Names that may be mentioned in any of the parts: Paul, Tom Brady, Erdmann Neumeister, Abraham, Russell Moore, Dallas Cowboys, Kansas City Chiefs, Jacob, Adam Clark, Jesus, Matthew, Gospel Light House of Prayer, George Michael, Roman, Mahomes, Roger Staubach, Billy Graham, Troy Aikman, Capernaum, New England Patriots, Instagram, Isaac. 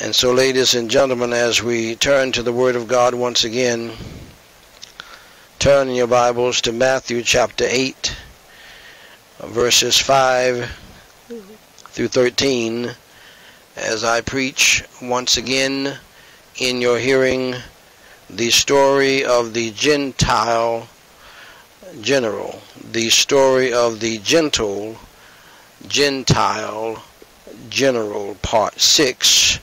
And so, ladies and gentlemen, as we turn to the Word of God once again, turn in your Bibles to Matthew chapter 8, verses 5 through 13, as I preach once again in your hearing the story of the Gentile general, the story of the Gentile general, part 6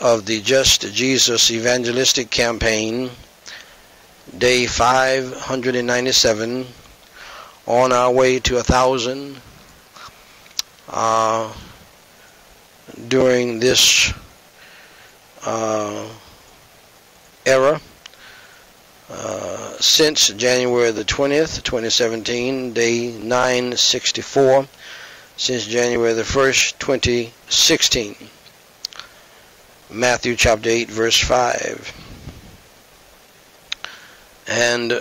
of the Just Jesus evangelistic campaign, day 597, on our way to 1,000 during this era since January the 20th, 2017, day 964, since January the 1st, 2016. Matthew chapter 8, verse 5. And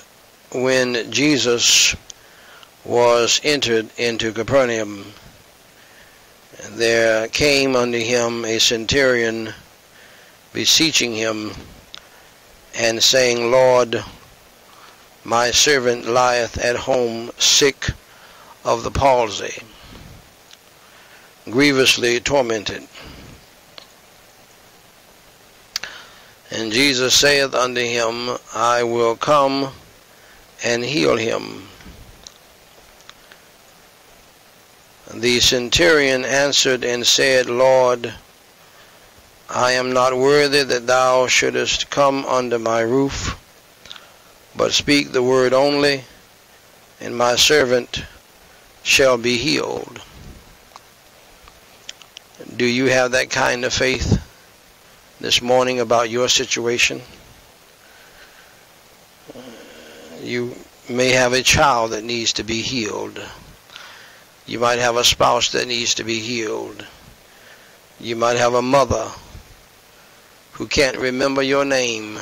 when Jesus was entered into Capernaum, there came unto him a centurion, beseeching him, and saying, Lord, my servant lieth at home sick of the palsy, grievously tormented. And Jesus saith unto him, I will come and heal him. The centurion answered and said, Lord, I am not worthy that thou shouldest come under my roof, but speak the word only, and my servant shall be healed. Do you have that kind of faith this morning about your situation? You may have a child that needs to be healed. You might have a spouse that needs to be healed. You might have a mother who can't remember your name,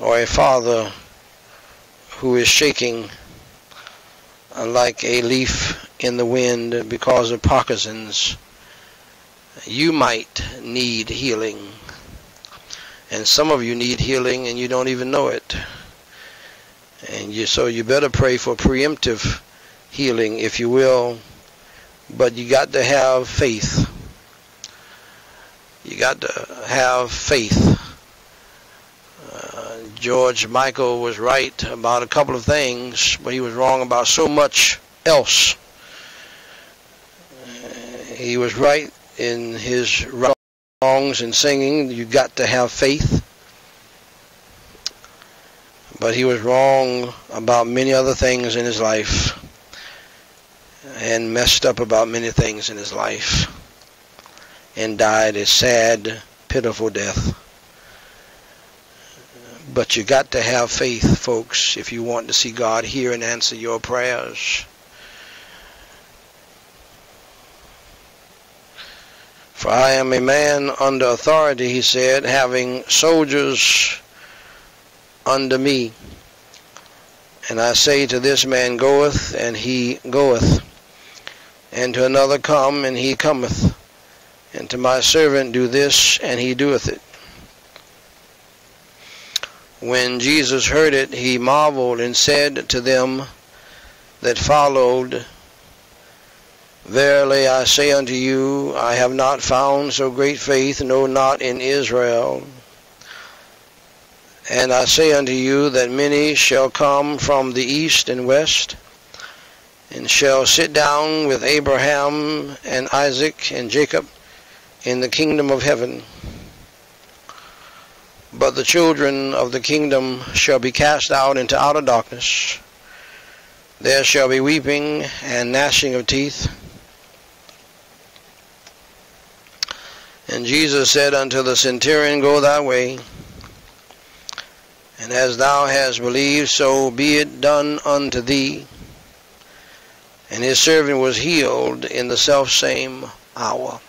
or a father who is shaking like a leaf in the wind because of Parkinson's. You might need healing, and some of you need healing and you don't even know it. And so you better pray for preemptive healing, if you will, but you got to have faith. You got to have faith. George Michael was right about a couple of things, but he was wrong about so much else. He was right in his wrongs and singing, you got to have faith. But he was wrong about many other things in his life, and messed up about many things in his life, and died a sad, pitiful death. But you got to have faith, folks, if you want to see God hear and answer your prayers. For I am a man under authority, he said, having soldiers under me. And I say to this man, goeth, and he goeth. And to another, come, and he cometh. And to my servant, do this, and he doeth it. When Jesus heard it, he marveled and said to them that followed, Verily I say unto you, I have not found so great faith, no, not in Israel. And I say unto you that many shall come from the east and west, and shall sit down with Abraham and Isaac and Jacob in the kingdom of heaven. But the children of the kingdom shall be cast out into outer darkness. There shall be weeping and gnashing of teeth. And Jesus said unto the centurion, Go thy way, and as thou hast believed, so be it done unto thee. And his servant was healed in the selfsame hour.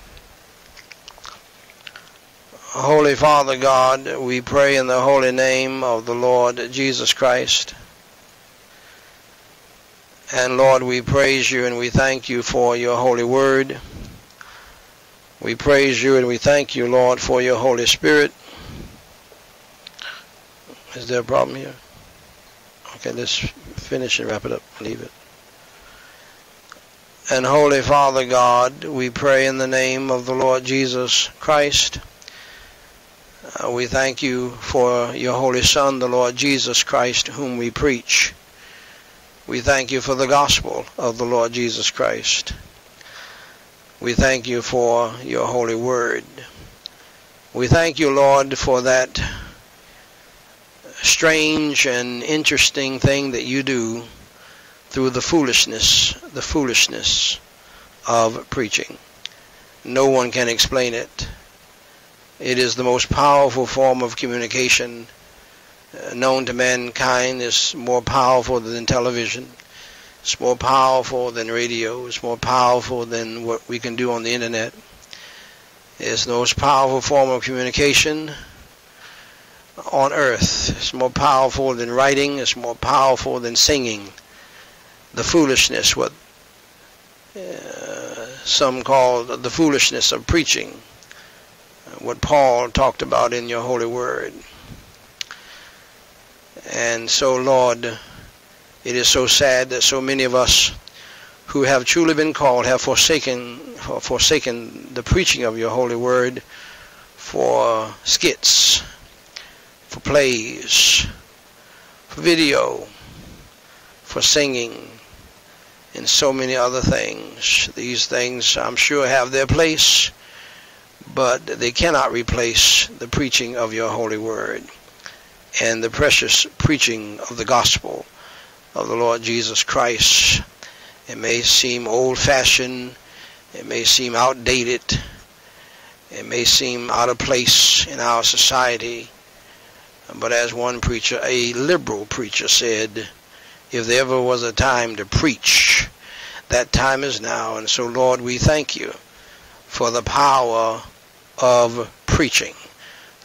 Holy Father God, we pray in the holy name of the Lord Jesus Christ. And Lord, we praise you and we thank you for your holy word. We praise you and we thank you, Lord, for your Holy Spirit. Is there a problem here? Okay, let's finish and wrap it up. Leave it. And Holy Father God, we pray in the name of the Lord Jesus Christ. We thank you for your Holy Son, the Lord Jesus Christ, whom we preach. We thank you for the gospel of the Lord Jesus Christ. We thank you for your holy word. We thank you, Lord, for that strange and interesting thing that you do through the foolishness of preaching. No one can explain it. It is the most powerful form of communication known to mankind. It's more powerful than television. It's more powerful than radio. It's more powerful than what we can do on the internet. It's the most powerful form of communication on earth. It's more powerful than writing. It's more powerful than singing. The foolishness, what some call the foolishness of preaching, what Paul talked about in your holy word. And so, Lord, it is so sad that so many of us who have truly been called have forsaken the preaching of your holy word for skits, for plays, for video, for singing, and so many other things. These things, I'm sure, have their place, but they cannot replace the preaching of your holy word and the precious preaching of the gospel of the Lord Jesus Christ. It may seem old-fashioned. It may seem outdated. It may seem out of place in our society. But as one preacher, a liberal preacher, said, if there ever was a time to preach, that time is now. And so, Lord, we thank you for the power of preaching,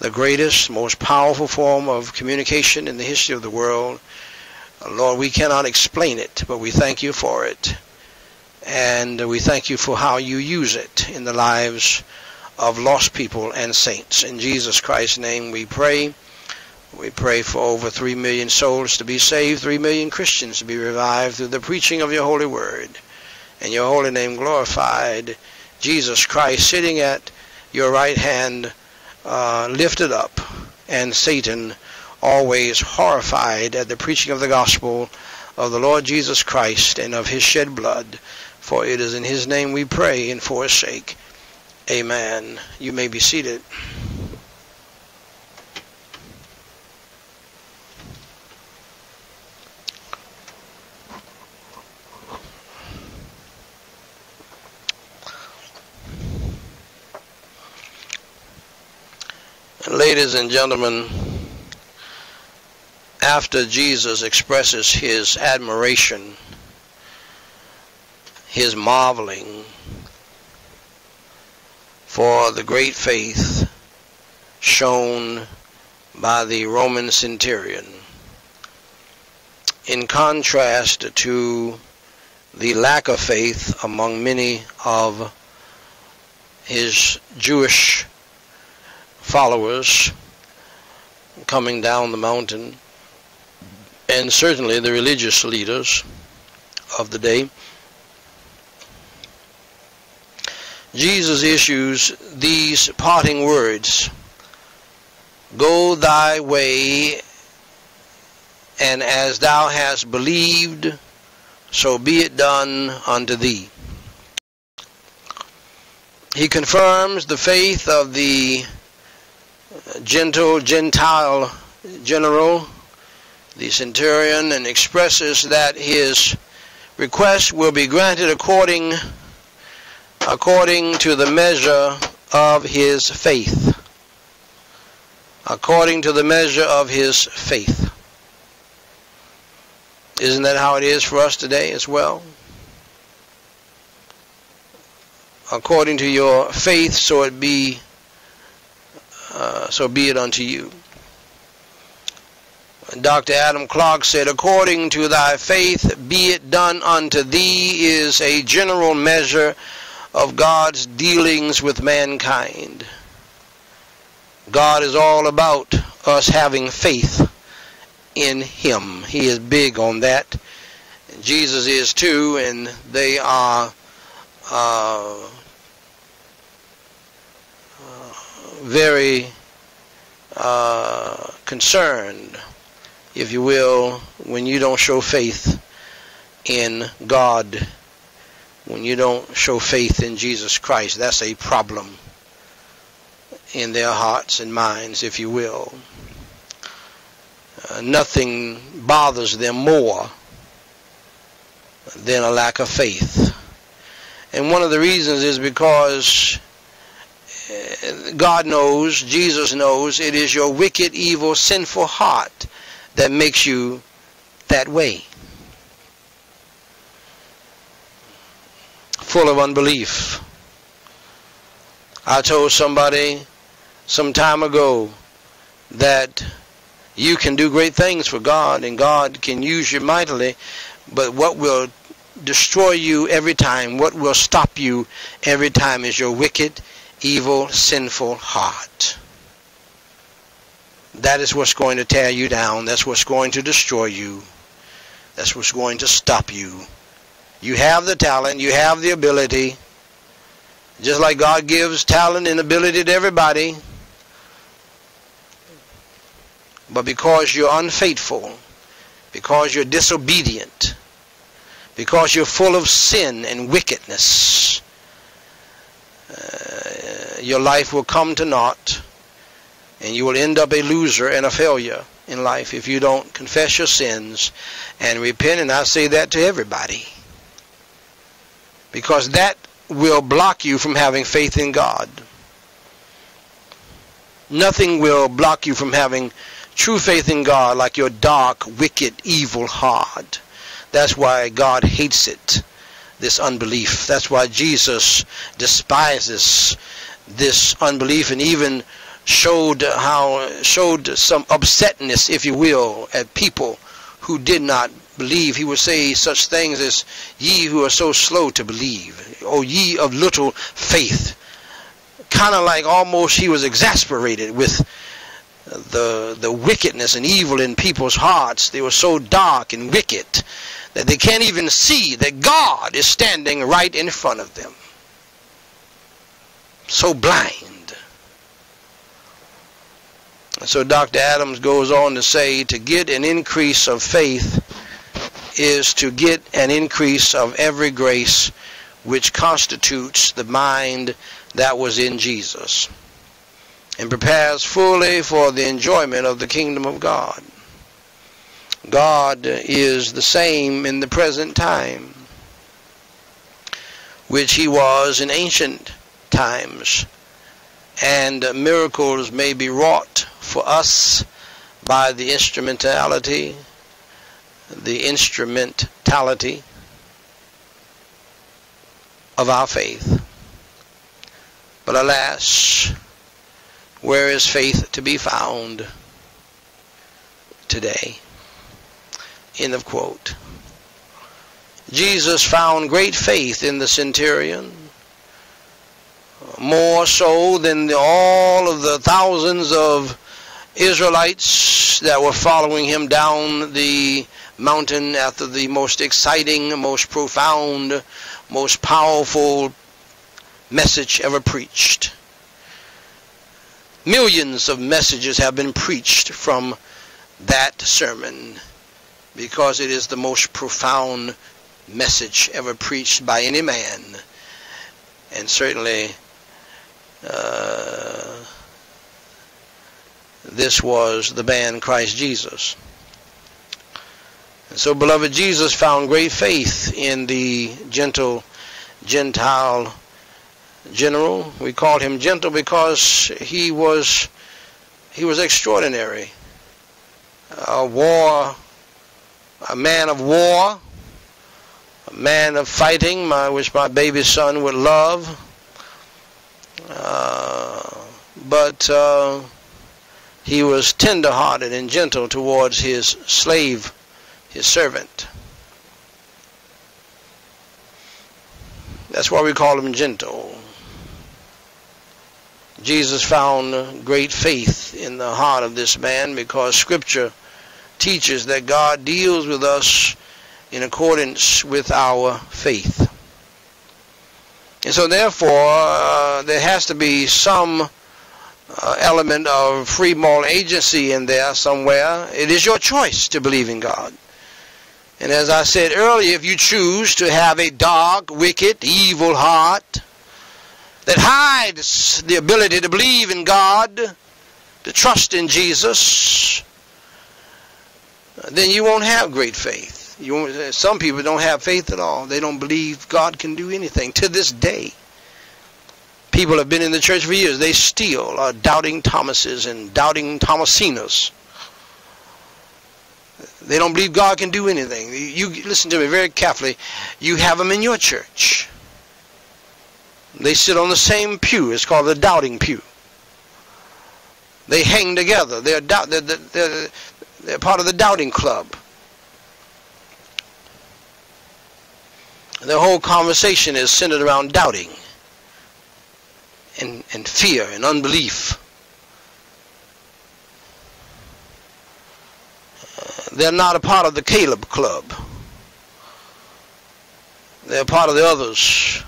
the greatest, most powerful form of communication in the history of the world. Lord, we cannot explain it, but we thank you for it. And we thank you for how you use it in the lives of lost people and saints. In Jesus Christ's name we pray. We pray for over 3 million souls to be saved, 3 million Christians to be revived through the preaching of your holy word, and your holy name glorified, Jesus Christ sitting at your right hand, lifted up, and Satan always horrified at the preaching of the gospel of the Lord Jesus Christ and of his shed blood. For it is in his name we pray, and for his sake. Amen. You may be seated. Ladies and gentlemen, after Jesus expresses his admiration, his marveling for the great faith shown by the Roman centurion, in contrast to the lack of faith among many of his Jewish followers coming down the mountain, and certainly the religious leaders of the day, Jesus issues these parting words: "Go thy way, and as thou hast believed, so be it done unto thee." He confirms the faith of the Gentile general, the centurion, and expresses that his request will be granted according to the measure of his faith. According to the measure of his faith. Isn't that how it is for us today as well? According to your faith, so be it unto you. Dr. Adam Clark said, "According to thy faith, be it done unto thee," is a general measure of God's dealings with mankind. God is all about us having faith in Him. He is big on that. Jesus is too, and they are very concerned, if you will, when you don't show faith in God, when you don't show faith in Jesus Christ. That's a problem in their hearts and minds, if you will. Nothing bothers them more than a lack of faith. And one of the reasons is because God knows, Jesus knows, it is your wicked, evil, sinful heart that makes you that way. Full of unbelief. I told somebody some time ago that you can do great things for God and God can use you mightily, but what will destroy you every time, what will stop you every time, is your wicked, evil, sinful heart. That is what's going to tear you down. That's what's going to destroy you. That's what's going to stop you. You have the talent. You have the ability. Just like God gives talent and ability to everybody. But because you're unfaithful, because you're disobedient, because you're full of sin and wickedness, your life will come to naught, and you will end up a loser and a failure in life if you don't confess your sins and repent. And I say that to everybody, because that will block you from having faith in God. Nothing will block you from having true faith in God like your dark, wicked, evil heart. That's why God hates it, this unbelief. That's why Jesus despises this unbelief, and even showed some upsetness, if you will, at people who did not believe. He would say such things as, "Ye who are so slow to believe, O ye of little faith." Kind of like almost he was exasperated with the wickedness and evil in people's hearts. They were so dark and wicked that they can't even see that God is standing right in front of them. So blind. So Dr. Adams goes on to say, to get an increase of faith is to get an increase of every grace which constitutes the mind that was in Jesus and prepares fully for the enjoyment of the kingdom of God. God is the same in the present time which He was in ancient times, and miracles may be wrought for us by the instrumentality of our faith. But alas, where is faith to be found today? End of quote. Jesus found great faith in the centurion, more so than all of the thousands of Israelites that were following Him down the mountain after the most exciting, most profound, most powerful message ever preached. Millions of messages have been preached from that sermon because it is the most profound message ever preached by any man, and certainly this was the man Christ Jesus. And so, beloved, Jesus found great faith in the Gentile general. We call him gentle because he was extraordinary. A man of war, a man of fighting, which my baby son would love. But he was tender-hearted and gentle towards his slave, his servant. That's why we call him gentle. Jesus found great faith in the heart of this man because Scripture teaches that God deals with us in accordance with our faith. And so therefore, there has to be some element of free moral agency in there somewhere. It is your choice to believe in God. And as I said earlier, if you choose to have a dark, wicked, evil heart that hides the ability to believe in God, to trust in Jesus, then you won't have great faith. Some people don't have faith at all. They don't believe God can do anything. To this day, people have been in the church for years. They still are doubting Thomases and doubting Thomasinas. They don't believe God can do anything. You listen to me very carefully. You have them in your church. They sit on the same pew. It's called the doubting pew. They hang together. They're part of the doubting club. The whole conversation is centered around doubting and fear and unbelief. They're not a part of the Caleb Club. They're part of the others.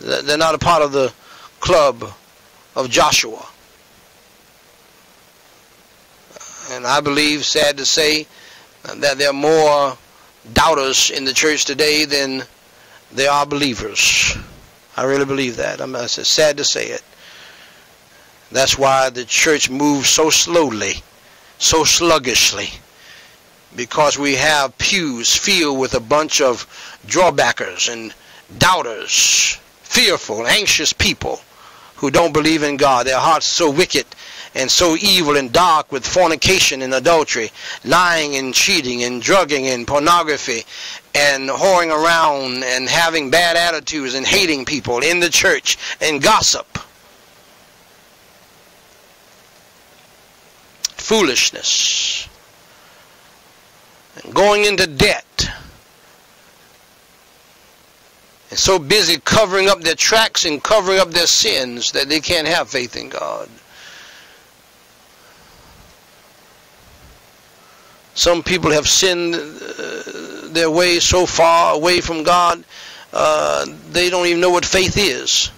They're not a part of the club of Joshua. And I believe, sad to say, that there are more doubters in the church today than there are believers. I really believe that. It's sad to say it. That's why the church moves so slowly, so sluggishly. Because we have pews filled with a bunch of drawbackers and doubters, fearful, anxious people who don't believe in God. Their hearts so wicked and so evil and dark with fornication and adultery, lying and cheating and drugging and pornography and whoring around and having bad attitudes and hating people in the church and gossip. Foolishness. And going into debt, and so busy covering up their tracks and covering up their sins that they can't have faith in God. Some people have sinned their way so far away from God, they don't even know what faith is.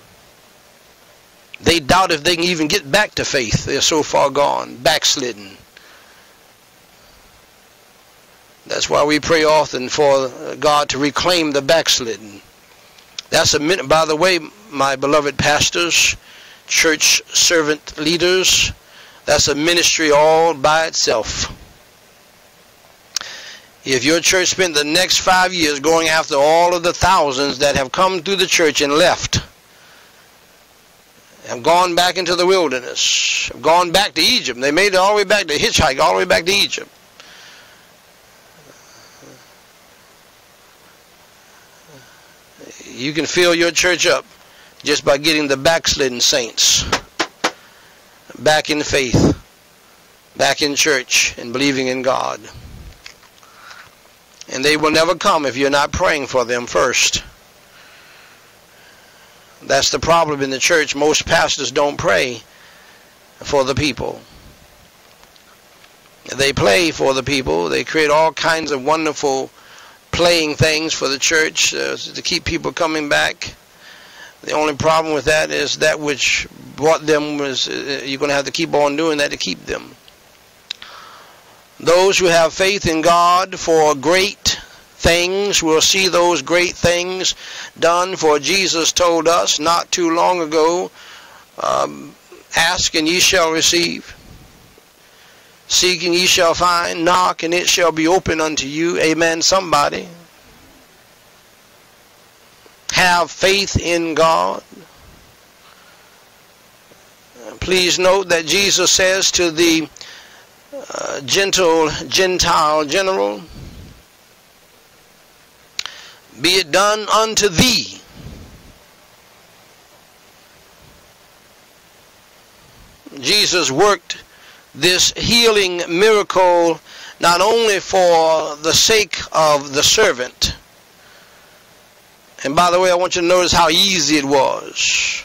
They doubt if they can even get back to faith. They're so far gone, backslidden. That's why we pray often for God to reclaim the backslidden. That's a minute. By the way, my beloved pastors, church servant leaders, that's a ministry all by itself. If your church spent the next 5 years going after all of the thousands that have come through the church and left, have gone back into the wilderness, have gone back to Egypt. They made it all the way back to hitchhike, all the way back to Egypt. You can fill your church up just by getting the backslidden saints back in faith, back in church, and believing in God. And they will never come if you're not praying for them first. That's the problem in the church. Most pastors don't pray for the people. They play for the people. They create all kinds of wonderful playing things for the church to keep people coming back. The only problem with that is that which brought them was you're going to have to keep on doing that to keep them. Those who have faith in God for great things will see those great things done. For Jesus told us not too long ago, ask and ye shall receive. Seek and ye shall find, knock and it shall be open unto you. Amen, somebody. Have faith in God. Please note that Jesus says to the Gentile general, be it done unto thee. Jesus worked this healing miracle not only for the sake of the servant And by the way, I want you to notice how easy it was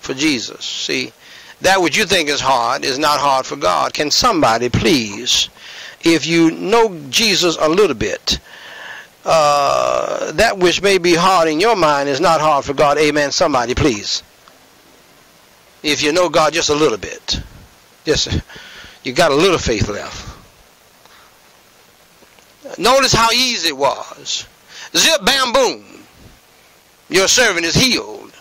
for Jesus. See, that which you think is hard is not hard for God. Can somebody please, if you know Jesus a little bit, that which may be hard in your mind is not hard for God. Amen. Somebody please. If you know God just a little bit. Yes, you got a little faith left. Notice how easy it was. Zip, bam, boom. Your servant is healed.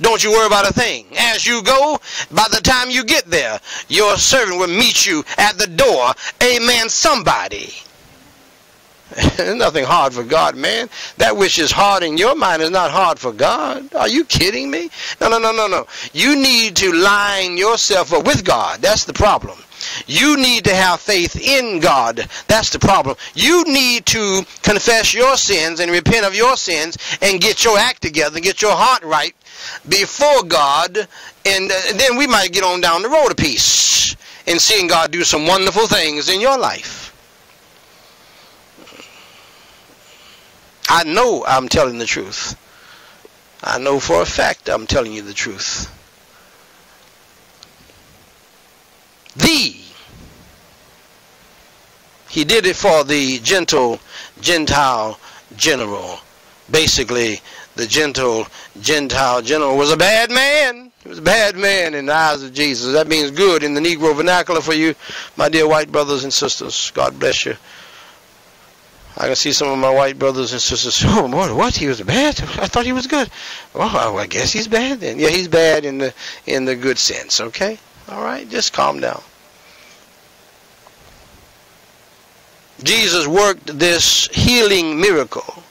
Don't you worry about a thing. As you go, by the time you get there, your servant will meet you at the door. Amen, somebody. Nothing hard for God, man. That which is hard in your mind is not hard for God. Are you kidding me? No, no, no, no, no. You need to line yourself up with God. That's the problem. You need to have faith in God. That's the problem. You need to confess your sins and repent of your sins and get your act together and get your heart right before God. And then we might get on down the road a piece and seeing God do some wonderful things in your life. I know I'm telling the truth. I know for a fact I'm telling you the truth. He did it for the Gentile general. Basically, the Gentile general was a bad man. He was a bad man in the eyes of Jesus. That means good in the Negro vernacular for you, my dear white brothers and sisters. God bless you. I can see some of my white brothers and sisters. Oh, boy, what? He was bad? I thought he was good. Well, I guess he's bad then. Yeah, he's bad in the good sense, okay? All right, just calm down. Jesus worked this healing miracle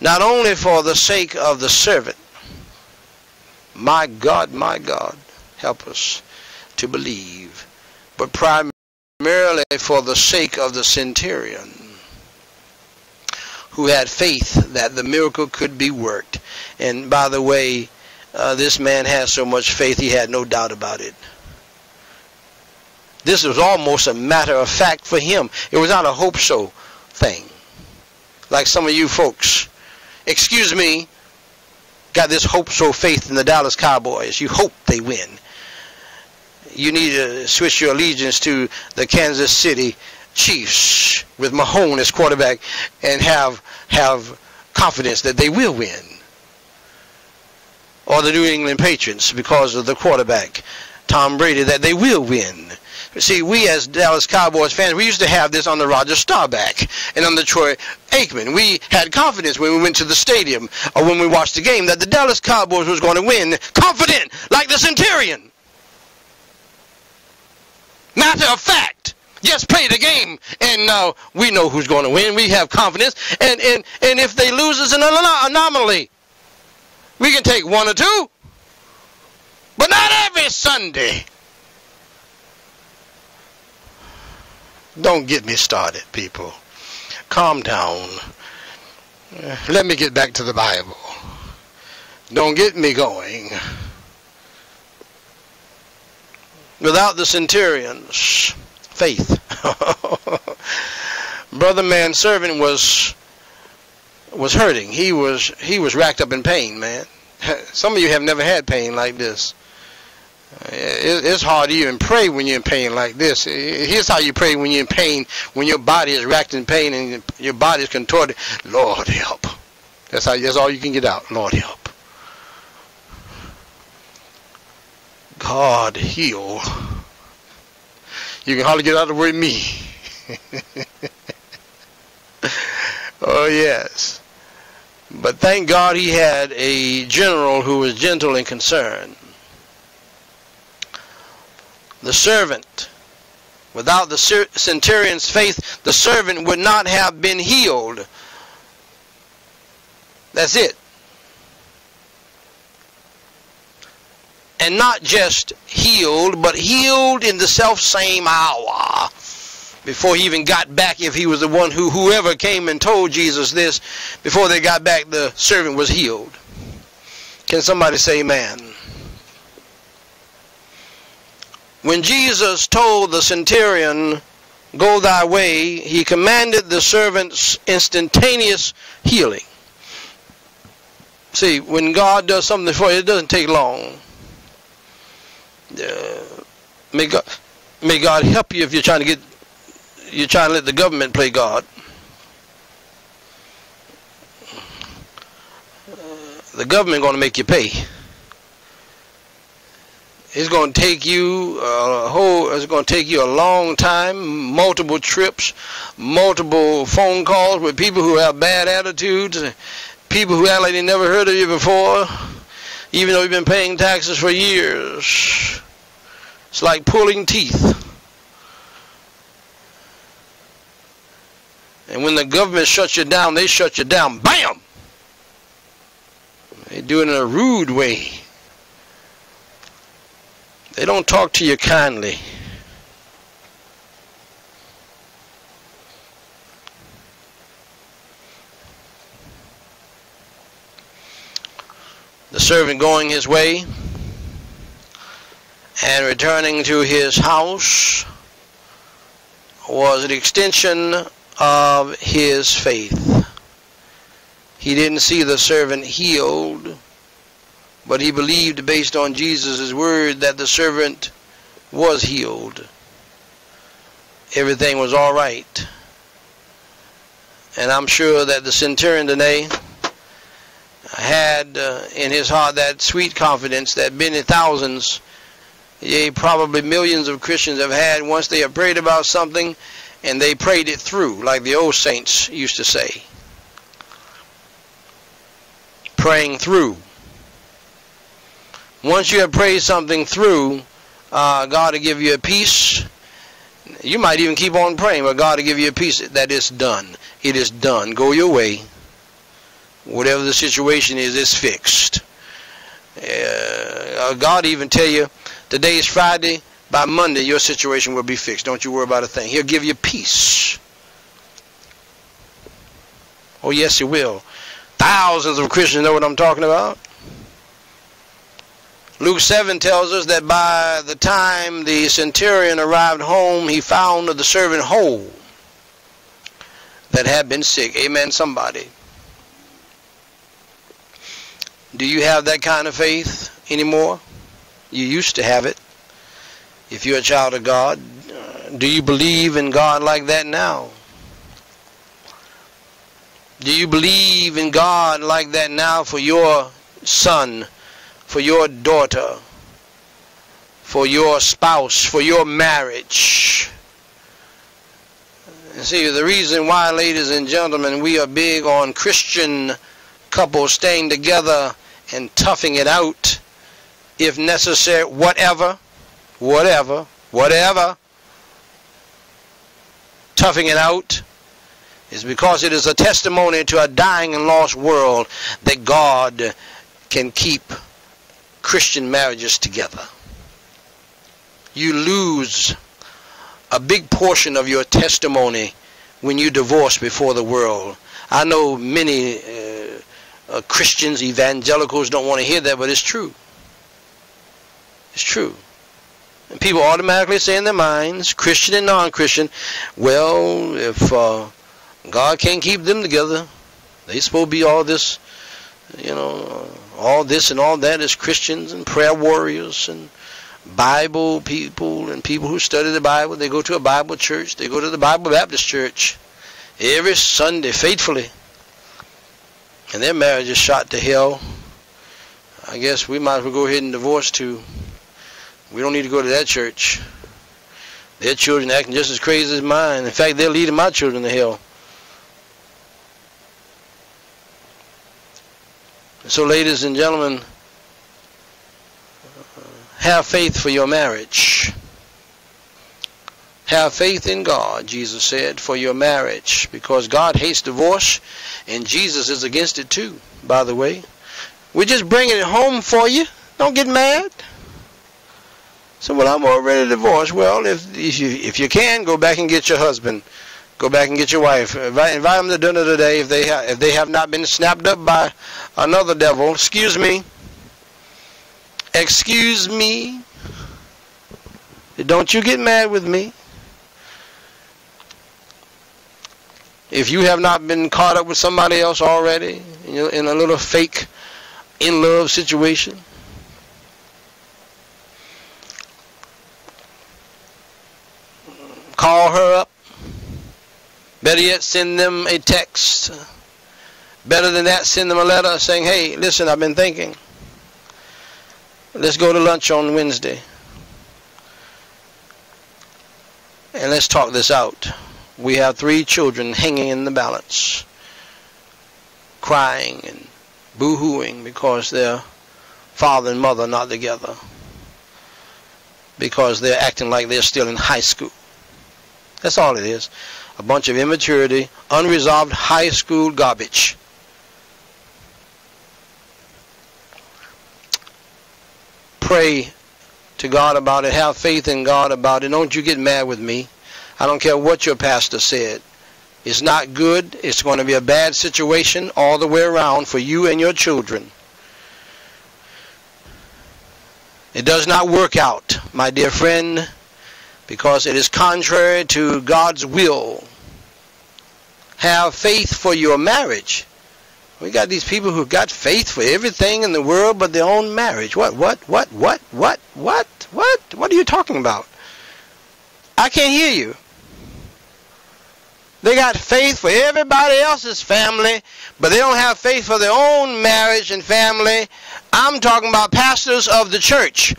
not only for the sake of the servant. My God, help us to believe, but primarily for the sake of the centurion, who had faith that the miracle could be worked. And by the way, this man had so much faith, he had no doubt about it. This was almost a matter of fact for him. It was not a hope so thing. Like some of you folks, excuse me, got this hope so faith in the Dallas Cowboys. You hope they win. You need to switch your allegiance to the Kansas City Chiefs with Mahomes as quarterback and have confidence that they will win. Or the New England Patriots because of the quarterback, Tom Brady, that they will win. See, we as Dallas Cowboys fans, we used to have this on the Roger Staubach and on the Troy Aikman. We had confidence when we went to the stadium or when we watched the game that the Dallas Cowboys was going to win, confident like the centurion. Matter of fact. Just play the game, and now we know who's going to win. We have confidence, and if they lose, it's an anomaly. We can take one or two, but not every Sunday. Don't get me started, people. Calm down. Let me get back to the Bible. Don't get me going. Without the centurions, faith. Brother man servant was hurting. He was racked up in pain, man. Some of you have never had pain like this. It's hard to even pray when you're in pain like this. Here's how you pray when you're in pain, when your body is racked in pain and your body is contorted. Lord help. That's all you can get out. Lord help. God heal. You can hardly get out of the word me. Oh, yes. But thank God he had a general who was gentle and concerned. The servant, without the centurion's faith, the servant would not have been healed. That's it. And not just healed, but healed in the selfsame hour. Before he even got back, if he was the one whoever came and told Jesus this, before they got back, the servant was healed. Can somebody say amen? When Jesus told the centurion, go thy way, he commanded the servant's instantaneous healing. See, when God does something for you, it doesn't take long. May God help you if you're trying to let the government play God. The government going to make you pay. It's going to take you a long time, multiple trips, multiple phone calls with people who have bad attitudes, people who act like they never heard of you before, even though you've been paying taxes for years. It's like pulling teeth. And when the government shuts you down, they shut you down. Bam! They do it in a rude way. They don't talk to you kindly. The servant going his way and returning to his house was an extension of his faith. He didn't see the servant healed, but he believed based on Jesus' word that the servant was healed. Everything was all right. And I'm sure that the centurion today had in his heart that sweet confidence that many thousands, yea, probably millions of Christians have had once they have prayed about something and they prayed it through, like the old saints used to say. Praying through. Once you have prayed something through, God will give you a peace. You might even keep on praying, but God will give you a peace that it's done. It is done. Go your way. Whatever the situation is, it's fixed. God even tell you, today is Friday, by Monday your situation will be fixed. Don't you worry about a thing. He'll give you peace. Oh yes, he will. Thousands of Christians know what I'm talking about. Luke 7 tells us that by the time the centurion arrived home, he found the servant whole that had been sick. Amen, somebody. Do you have that kind of faith anymore? You used to have it. If you're a child of God, do you believe in God like that now? Do you believe in God like that now for your son? For your daughter, for your spouse, for your marriage. And see, the reason why, ladies and gentlemen, we are big on Christian couples staying together and toughing it out, if necessary, whatever, toughing it out, is because it is a testimony to a dying and lost world that God can keep Christian marriages together. You lose a big portion of your testimony when you divorce before the world. I know many Christians, evangelicals don't want to hear that, but it's true. It's true. And people automatically say in their minds, Christian and non-Christian, well, if God can't keep them together, they're supposed to be all this, you know, all this and all that is Christians and prayer warriors and Bible people and people who study the Bible. They go to a Bible church. They go to the Bible Baptist church every Sunday faithfully. And their marriage is shot to hell. I guess we might as well go ahead and divorce too. We don't need to go to that church. Their children acting just as crazy as mine. In fact, they're leading my children to hell. So, ladies and gentlemen, have faith for your marriage. Have faith in God, Jesus said, for your marriage, because God hates divorce, and Jesus is against it too, by the way. We're just bringing it home for you. Don't get mad. So, well, I'm already divorced. Well, if you can, go back and get your husband. Go back and get your wife. Invite them to dinner today if they have not been snapped up by another devil. Excuse me. Excuse me. Don't you get mad with me. If you have not been caught up with somebody else already in a little fake in love situation. Call her up. Better yet, send them a text. Better than that, send them a letter saying, hey, listen, I've been thinking. Let's go to lunch on Wednesday. And let's talk this out. We have 3 children hanging in the balance, crying and boo-hooing because their father and mother are not together, because they're acting like they're still in high school. That's all it is. A bunch of immaturity, unresolved high school garbage. Pray to God about it. Have faith in God about it. Don't you get mad with me. I don't care what your pastor said. It's not good. It's going to be a bad situation all the way around for you and your children. It does not work out, my dear friend, because it is contrary to God's will. Have faith for your marriage. We got these people who've got faith for everything in the world but their own marriage. What are you talking about? I can't hear you. They got faith for everybody else's family, but they don't have faith for their own marriage and family. I'm talking about pastors of the church.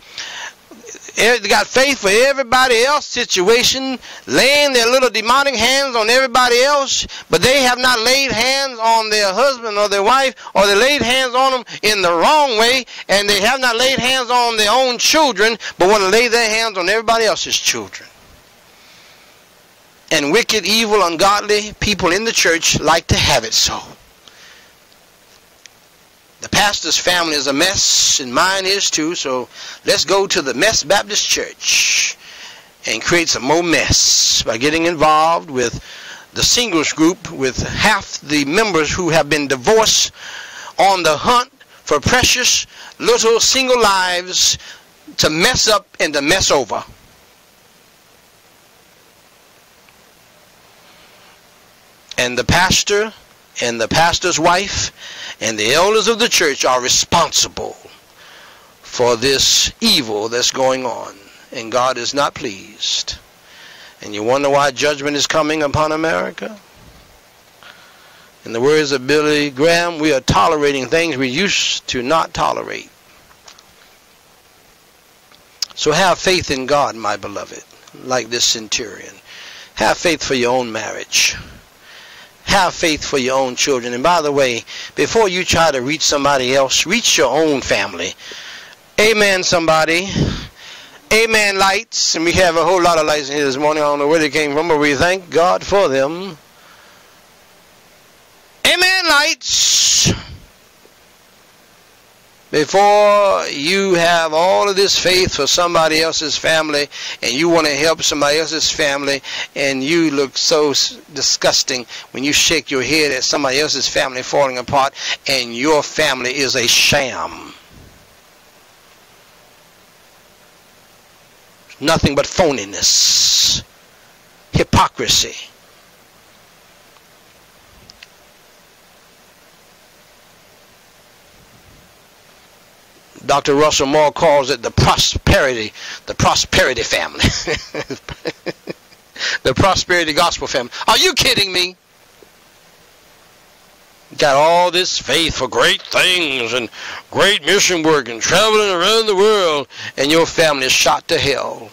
They got faith for everybody else's situation, laying their little demonic hands on everybody else, but they have not laid hands on their husband or their wife, or they laid hands on them in the wrong way, and they have not laid hands on their own children, but want to lay their hands on everybody else's children. And wicked, evil, ungodly people in the church like to have it so. The pastor's family is a mess, and mine is too, so let's go to the Mess Baptist Church and create some more mess by getting involved with the singles group, with half the members who have been divorced on the hunt for precious little single lives to mess up and to mess over. And the pastor and the pastor's wife and the elders of the church are responsible for this evil that's going on, and God is not pleased. And you wonder why judgment is coming upon America? In the words of Billy Graham, we are tolerating things we used to not tolerate. So have faith in God, my beloved, like this centurion. Have faith for your own marriage. Have faith for your own children. And by the way, before you try to reach somebody else, reach your own family. Amen, somebody. Amen, lights. And we have a whole lot of lights in here this morning. I don't know where they came from, but we thank God for them. Amen, lights. Before you have all of this faith for somebody else's family, and you want to help somebody else's family, and you look so disgusting when you shake your head at somebody else's family falling apart, and your family is a sham. Nothing but phoniness, hypocrisy. Dr. Russell Moore calls it the prosperity family. The prosperity gospel family. Are you kidding me? Got all this faith for great things and great mission work and traveling around the world, and your family is shot to hell.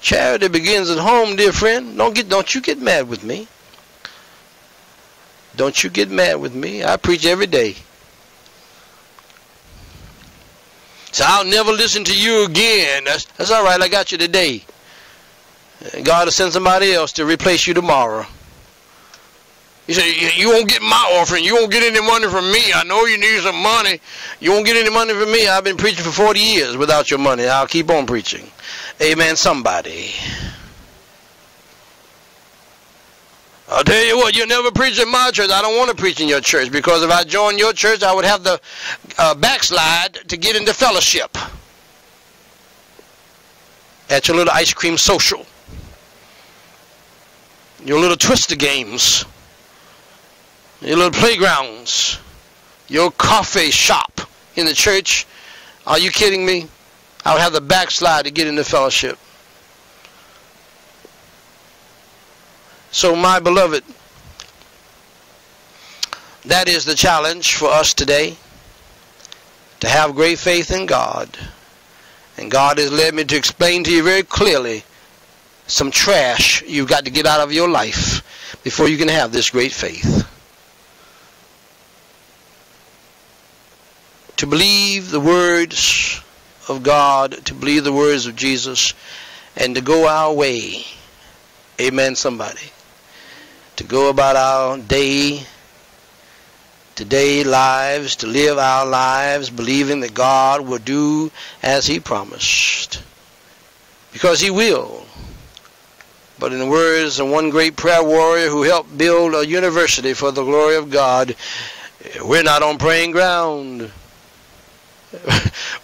Charity begins at home, dear friend. Don't you get mad with me. Don't you get mad with me. I preach every day. So I'll never listen to you again. That's all right. I got you today. God will send somebody else to replace you tomorrow. You say, you won't get my offering. You won't get any money from me. I know you need some money. You won't get any money from me. I've been preaching for 40 years without your money. I'll keep on preaching. Amen, somebody. I'll tell you what, you'll never preach in my church. I don't want to preach in your church, because if I joined your church, I would have to backslide to get into fellowship at your little ice cream social, your little twister games, your little playgrounds, your coffee shop in the church. Are you kidding me? I would have the backslide to get into fellowship. So my beloved, that is the challenge for us today, to have great faith in God. And God has led me to explain to you very clearly some trash you've got to get out of your life before you can have this great faith. To believe the words of God, to believe the words of Jesus, and to go our way. Amen, somebody. To go about our day-to-day lives, to live our lives believing that God will do as He promised. Because He will. But in the words of one great prayer warrior who helped build a university for the glory of God, we're not on praying ground.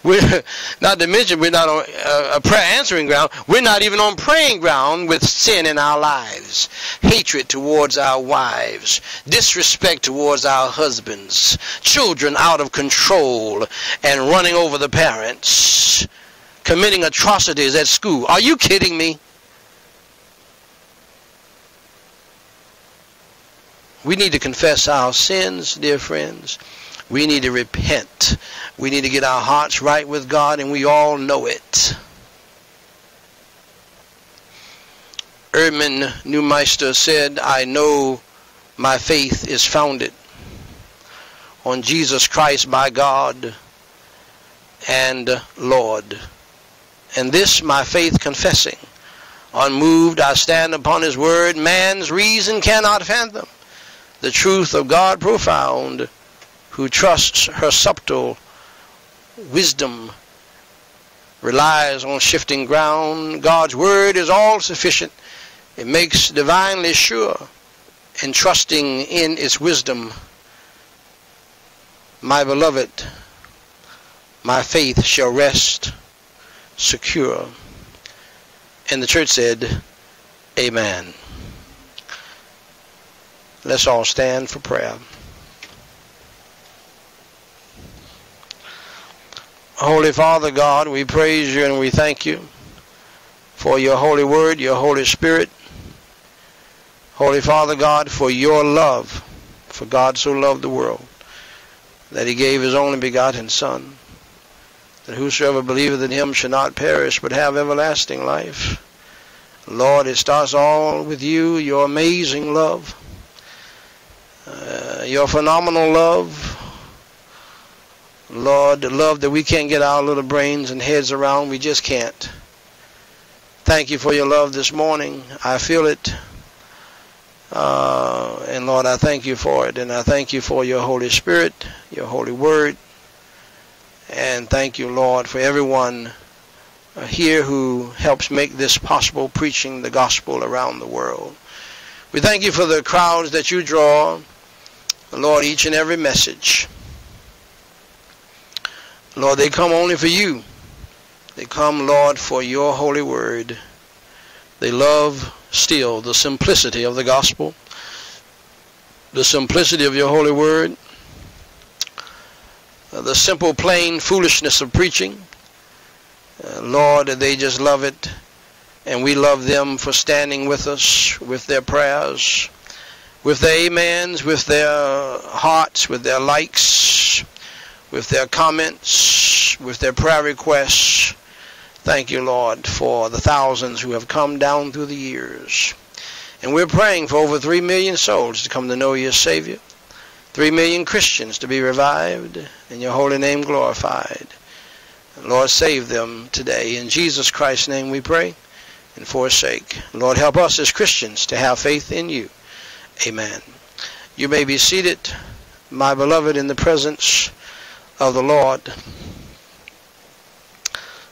We're, not to mention we're not on a prayer answering ground. We're not even on praying ground with sin in our lives. Hatred towards our wives. Disrespect towards our husbands. Children out of control and running over the parents. Committing atrocities at school. Are you kidding me? We need to confess our sins, dear friends. We need to repent. We need to get our hearts right with God, and we all know it. Erdmann Neumeister said, "I know my faith is founded on Jesus Christ, my God and Lord. And this my faith confessing. Unmoved I stand upon His word. Man's reason cannot fathom the truth of God profound, who trusts her subtle wisdom, relies on shifting ground. God's word is all sufficient. It makes divinely sure, and trusting in its wisdom. My beloved, my faith shall rest secure." And the church said, "Amen." Let's all stand for prayer. Holy Father God, we praise You and we thank You for Your holy word, Your Holy Spirit. Holy Father God, for Your love. For God so loved the world that He gave His only begotten Son, that whosoever believeth in Him shall not perish but have everlasting life. Lord, it starts all with You, Your amazing love. Your phenomenal love, Lord, the love that we can't get our little brains and heads around. We just can't. Thank You for Your love this morning. I feel it, and Lord, I thank You for it, and I thank You for Your Holy Spirit, Your holy word, and thank You, Lord, for everyone here who helps make this possible, preaching the gospel around the world. We thank You for the crowds that You draw, Lord, each and every message. Lord, they come only for You. They come, Lord, for Your holy word. They love still the simplicity of the gospel, the simplicity of Your holy word, the simple, plain foolishness of preaching. Lord, they just love it. And we love them for standing with us, with their prayers, with their amens, with their hearts, with their likes, with their comments, with their prayer requests. Thank You, Lord, for the thousands who have come down through the years. And we're praying for over 3 million souls to come to know You as Savior, 3 million Christians to be revived, and Your holy name glorified. Lord, save them today. In Jesus Christ's name we pray. And for His sake, Lord, help us as Christians to have faith in You. Amen. You may be seated, my beloved, in the presence of the Lord.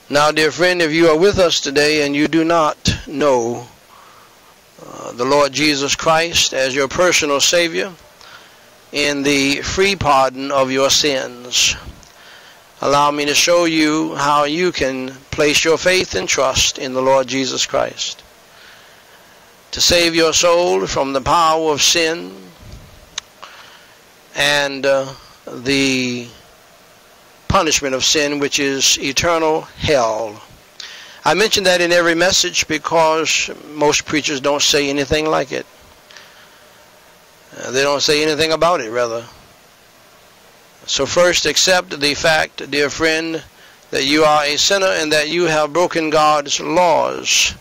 Now, dear friend, if you are with us today and you do not know the Lord Jesus Christ as your personal Savior in the free pardon of your sins, allow me to show you how you can place your faith and trust in the Lord Jesus Christ to save your soul from the power of sin and the punishment of sin, which is eternal hell. I mention that in every message because most preachers don't say anything like it. They don't say anything about it, rather. So first, accept the fact, dear friend, that you are a sinner and that you have broken God's laws.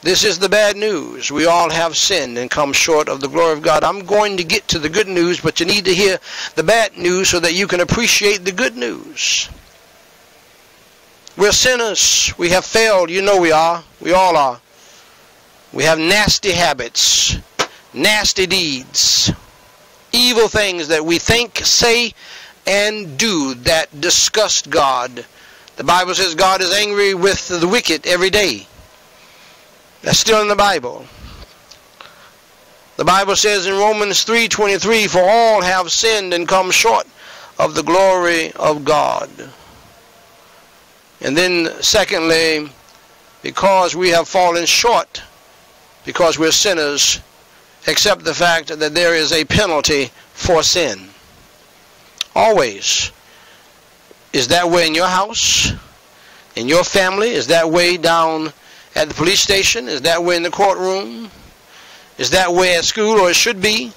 This is the bad news. We all have sinned and come short of the glory of God. I'm going to get to the good news, but you need to hear the bad news so that you can appreciate the good news. We're sinners. We have failed. You know we are. We all are. We have nasty habits, nasty deeds, evil things that we think, say, and do that disgust God. The Bible says God is angry with the wicked every day. That's still in the Bible. The Bible says in Romans 3:23, for all have sinned and come short of the glory of God. And then secondly, because we have fallen short, because we're sinners, accept the fact that there is a penalty for sin. Always. Is that way in your house? In your family? Is that way down at the police station? Is that way in the courtroom? Is that way at school, or it should be?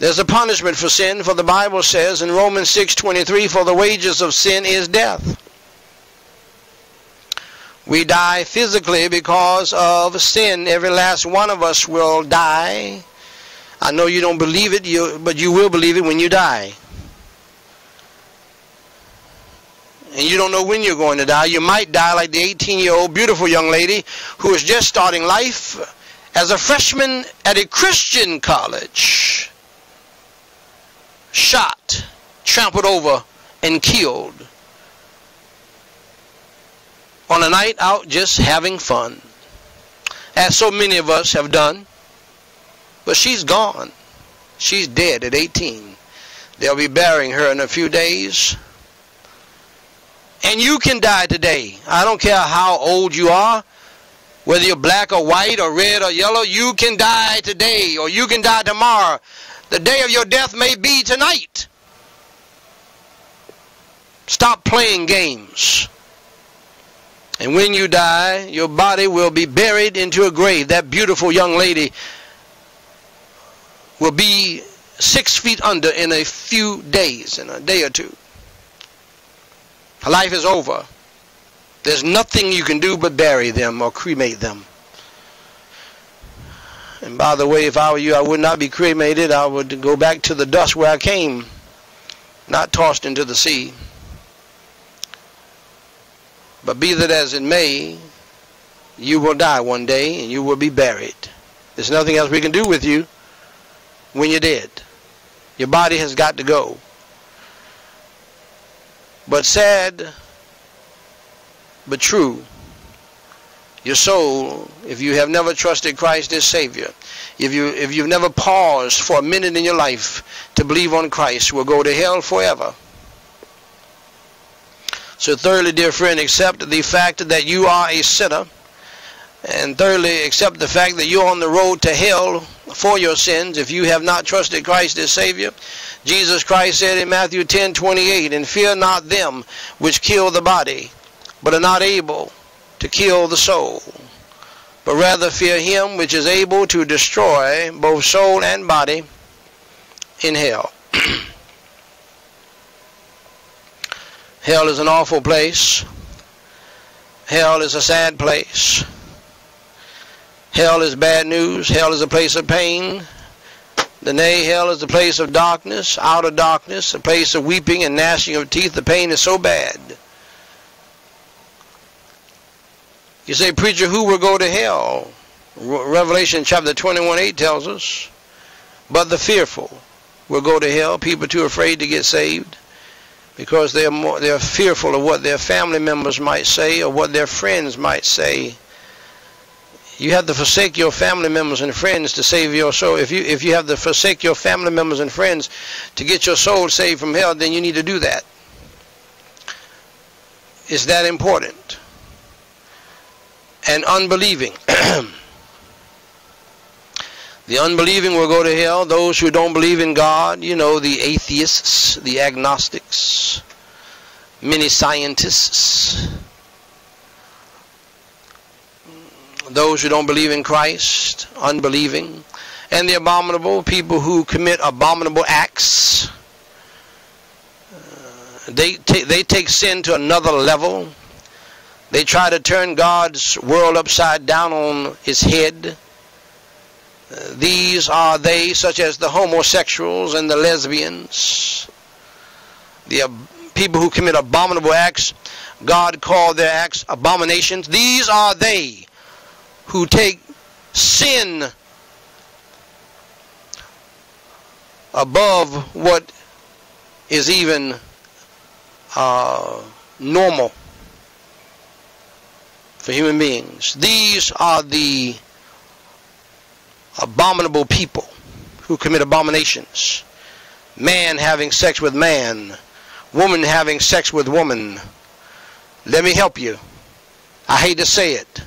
There's a punishment for sin, for the Bible says in Romans 6:23, for the wages of sin is death. We die physically because of sin. Every last one of us will die. I know you don't believe it, but you will believe it when you die. And you don't know when you're going to die. You might die like the 18-year-old beautiful young lady who is just starting life as a freshman at a Christian college. Shot, trampled over, and killed. On a night out just having fun. As so many of us have done. But she's gone. She's dead at 18. They'll be burying her in a few days. And you can die today. I don't care how old you are, whether you're black or white or red or yellow, you can die today, or you can die tomorrow. The day of your death may be tonight. Stop playing games. And when you die, your body will be buried into a grave. That beautiful young lady will be 6 feet under in a few days, in a day or two. Her life is over. There's nothing you can do but bury them or cremate them. And by the way, if I were you, I would not be cremated. I would go back to the dust where I came, not tossed into the sea. But be that as it may, you will die one day and you will be buried. There's nothing else we can do with you when you're dead. Your body has got to go. But sad, but true, your soul, if you have never trusted Christ as Savior, if you've never paused for a minute in your life to believe on Christ, will go to hell forever. So thirdly, dear friend, accept the fact that you are a sinner. And thirdly, accept the fact that you're on the road to hell for your sins if you have not trusted Christ as Savior. Jesus Christ said in Matthew 10:28, and fear not them which kill the body, but are not able to kill the soul, but rather fear him which is able to destroy both soul and body in hell. Hell is an awful place. Hell is a sad place. Hell is bad news. Hell is a place of pain. Nay, hell is a place of darkness, outer darkness, a place of weeping and gnashing of teeth. The pain is so bad. You say, preacher, who will go to hell? Revelation chapter 21:8 tells us, but the fearful will go to hell. People too afraid to get saved because they're fearful of what their family members might say or what their friends might say. You have to forsake your family members and friends to save your soul. If you have to forsake your family members and friends to get your soul saved from hell, then you need to do that. It's that important. And unbelieving. The unbelieving will go to hell. Those who don't believe in God, you know, the atheists, the agnostics, many scientists, those who don't believe in Christ, unbelieving, and the abominable, people who commit abominable acts. They take sin to another level. They try to turn God's world upside down on his head. These are they, such as the homosexuals and the lesbians, the people who commit abominable acts. God called their acts abominations. These are they who take sin above what is even normal for human beings. These are the abominable people who commit abominations. Man having sex with man, woman having sex with woman. Let me help you. I hate to say it.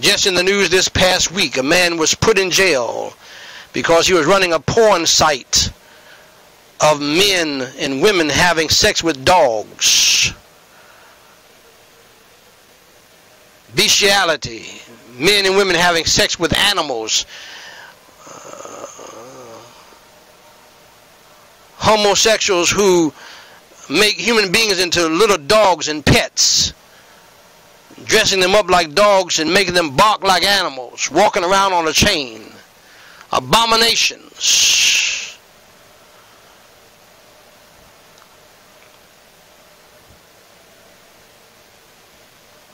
Just in the news this past week, a man was put in jail because he was running a porn site of men and women having sex with dogs. Bestiality. Men and women having sex with animals. Homosexuals who make human beings into little dogs and pets, dressing them up like dogs and making them bark like animals, walking around on a chain. Abominations.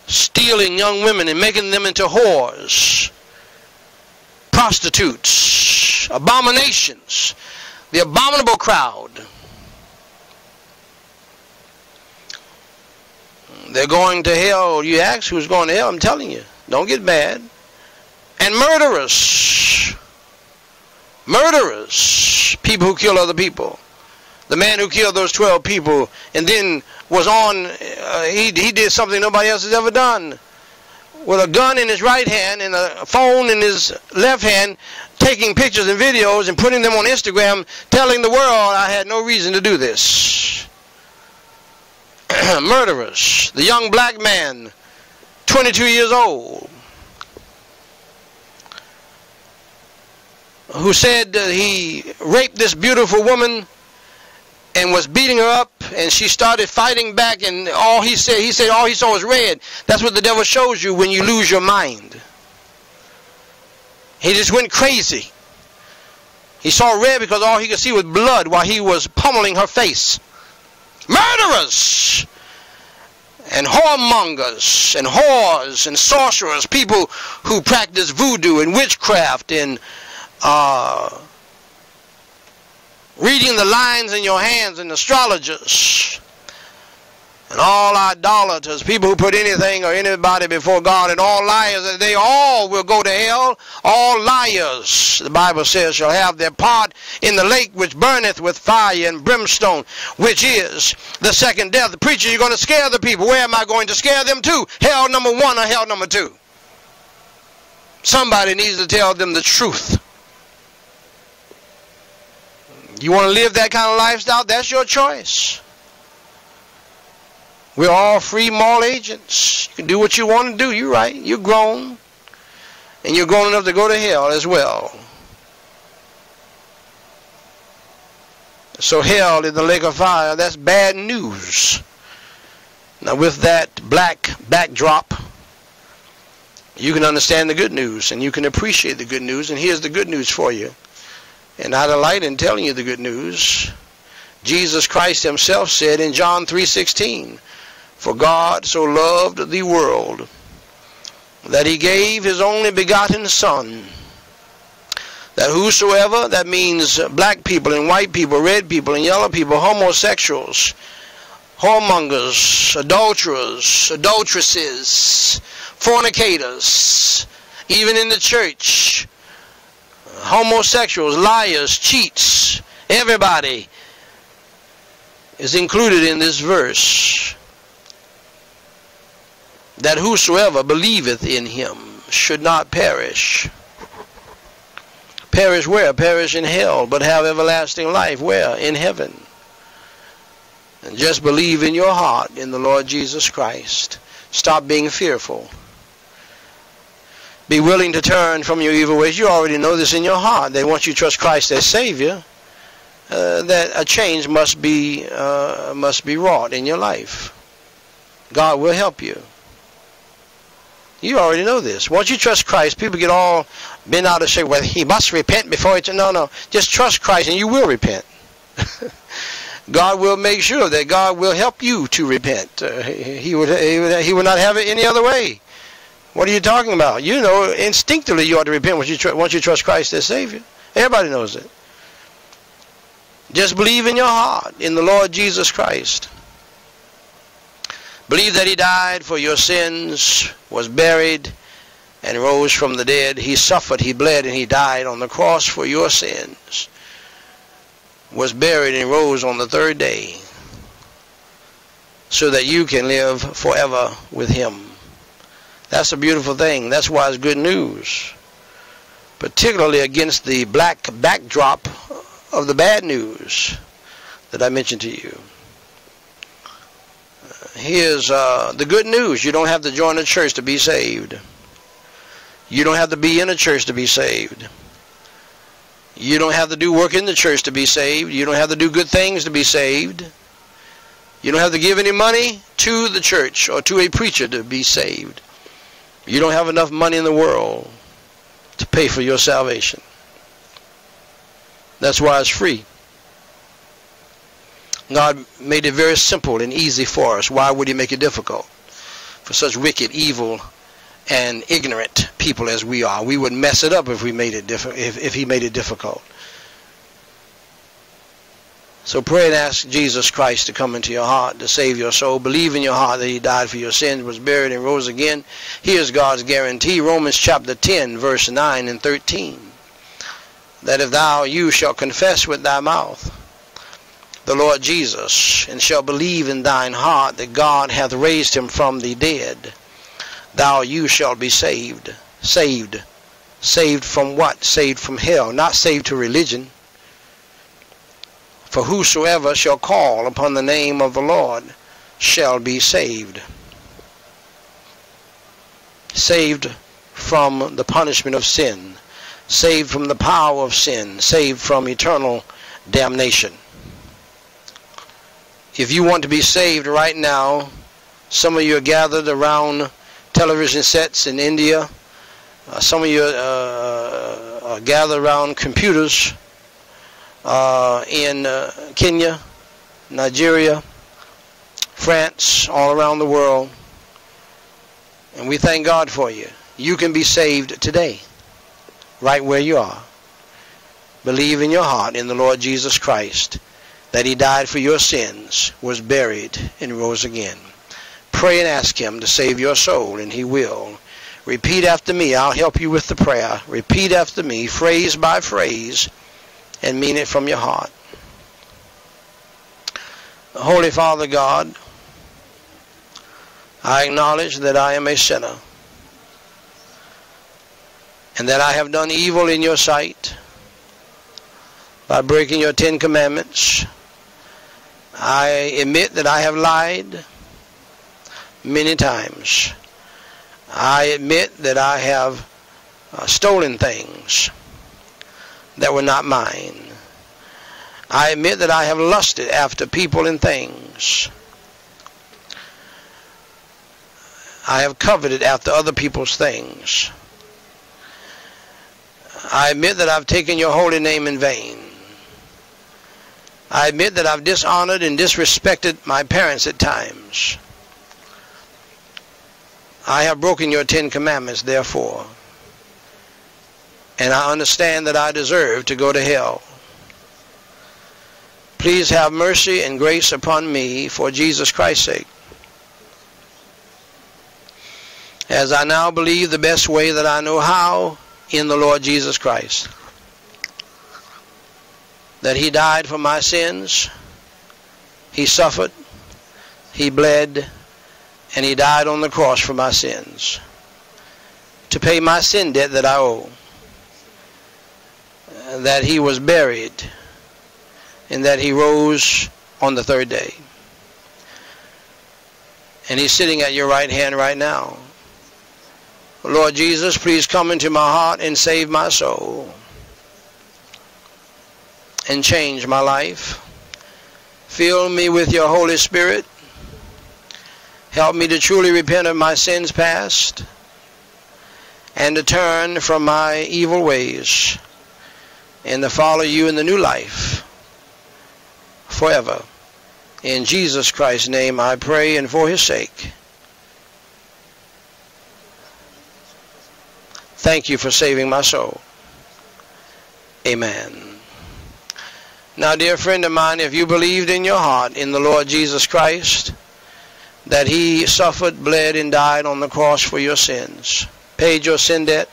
Stealing young women and making them into whores, prostitutes, abominations, the abominable crowd. They're going to hell. You ask who's going to hell, I'm telling you. Don't get mad. And murderers. Murderers. People who kill other people. The man who killed those 12 people and then was on, he did something nobody else has ever done. With a gun in his right hand and a phone in his left hand, taking pictures and videos and putting them on Instagram, telling the world, I had no reason to do this. Murderers. The young black man, 22 years old, who said he raped this beautiful woman and was beating her up, and she started fighting back, and all he said all he saw was red. That's what the devil shows you when you lose your mind. He just went crazy. He saw red because all he could see was blood while he was pummeling her face. Murderers and whoremongers and whores and sorcerers, people who practice voodoo and witchcraft and reading the lines in your hands, and astrologers, and all idolaters, people who put anything or anybody before God, and all liars, they all will go to hell. All liars, the Bible says, shall have their part in the lake which burneth with fire and brimstone, which is the second death. The preacher, you're going to scare the people. Where am I going to scare them to? Hell number one or hell number two? Somebody needs to tell them the truth. You want to live that kind of lifestyle? That's your choice. We're all free moral agents. You can do what you want to do. You're right. You're grown. And you're grown enough to go to hell as well. So hell in the lake of fire, that's bad news. Now with that black backdrop, you can understand the good news. And you can appreciate the good news. And here's the good news for you. And I delight in telling you the good news. Jesus Christ himself said in John 3:16, for God so loved the world that he gave his only begotten Son, that whosoever, that means black people and white people, red people and yellow people, homosexuals, whoremongers, adulterers, adulteresses, fornicators, even in the church, homosexuals, liars, cheats, everybody is included in this verse. That whosoever believeth in him should not perish, Perish where? Perish in hell, but have everlasting life. Where? In heaven. And just believe in your heart in the Lord Jesus Christ. Stop being fearful. Be willing to turn from your evil ways. You already know this in your heart, that once you trust Christ as Savior, that a change must be wrought in your life. God will help you. You already know this. Once you trust Christ, people get all bent out of shape. Well, he must repent before it. No, no. Just trust Christ and you will repent. God will make sure that God will help you to repent. He would not have it any other way. What are you talking about? You know, instinctively you ought to repent once you trust Christ as Savior. Everybody knows it. Just believe in your heart in the Lord Jesus Christ. Believe that he died for your sins, was buried, and rose from the dead. He suffered, he bled, and he died on the cross for your sins. Was buried and rose on the third day, so that you can live forever with him. That's a beautiful thing. That's why it's good news, particularly against the black backdrop of the bad news that I mentioned to you. Here's the good news. You don't have to join a church to be saved. You don't have to be in a church to be saved. You don't have to do work in the church to be saved. You don't have to do good things to be saved. You don't have to give any money to the church or to a preacher to be saved. You don't have enough money in the world to pay for your salvation. That's why it's free. God made it very simple and easy for us. Why would he make it difficult for such wicked, evil, and ignorant people as we are? We would mess it up if we made it if he made it difficult. So pray and ask Jesus Christ to come into your heart to save your soul. Believe in your heart that he died for your sins, was buried, and rose again. Here's God's guarantee. Romans chapter 10, verse 9 and 13. That if you shall confess with thy mouth the Lord Jesus, and shall believe in thine heart that God hath raised him from the dead, you shall be saved. Saved. Saved from what? Saved from hell. Not saved to religion. For whosoever shall call upon the name of the Lord shall be saved. Saved from the punishment of sin. Saved from the power of sin. Saved from eternal damnation. If you want to be saved right now, some of you are gathered around television sets in India. Some of you are gathered around computers in Kenya, Nigeria, France, all around the world. And we thank God for you. You can be saved today, right where you are. Believe in your heart in the Lord Jesus Christ, that he died for your sins, was buried, and rose again. Pray and ask him to save your soul, and he will. Repeat after me. I'll help you with the prayer. Repeat after me, phrase by phrase, and mean it from your heart. Holy Father God, I acknowledge that I am a sinner, and that I have done evil in your sight by breaking your 10 Commandments. I admit that I have lied many times. I admit that I have stolen things that were not mine. I admit that I have lusted after people and things. I have coveted after other people's things. I admit that I've taken your holy name in vain. I admit that I've dishonored and disrespected my parents at times. I have broken your 10 Commandments, therefore, and I understand that I deserve to go to hell. Please have mercy and grace upon me for Jesus Christ's sake, as I now believe the best way that I know how in the Lord Jesus Christ, that he died for my sins, he suffered, he bled, and he died on the cross for my sins, to pay my sin debt that I owe. that he was buried, and that he rose on the third day. And he's sitting at your right hand right now. Lord Jesus, please come into my heart and save my soul, and change my life. Fill me with your Holy Spirit. Help me to truly repent of my sins past, and to turn from my evil ways, and to follow you in the new life forever. In Jesus Christ's name I pray, and for his sake. Thank you for saving my soul. Amen. Now, dear friend of mine, if you believed in your heart in the Lord Jesus Christ, that he suffered, bled, and died on the cross for your sins, paid your sin debt,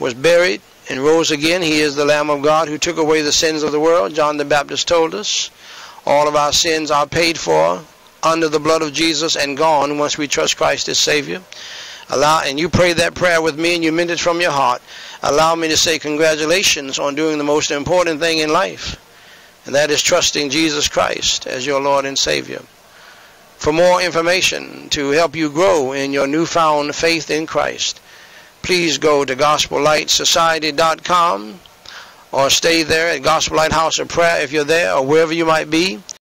was buried, and rose again, he is the Lamb of God who took away the sins of the world. John the Baptist told us all of our sins are paid for under the blood of Jesus and gone once we trust Christ as Savior. And you prayed that prayer with me and you meant it from your heart. Allow me to say congratulations on doing the most important thing in life. And that is trusting Jesus Christ as your Lord and Savior. For more information to help you grow in your newfound faith in Christ, please go to gospellightsociety.com or stay there at Gospel Light House of Prayer if you're there, or wherever you might be.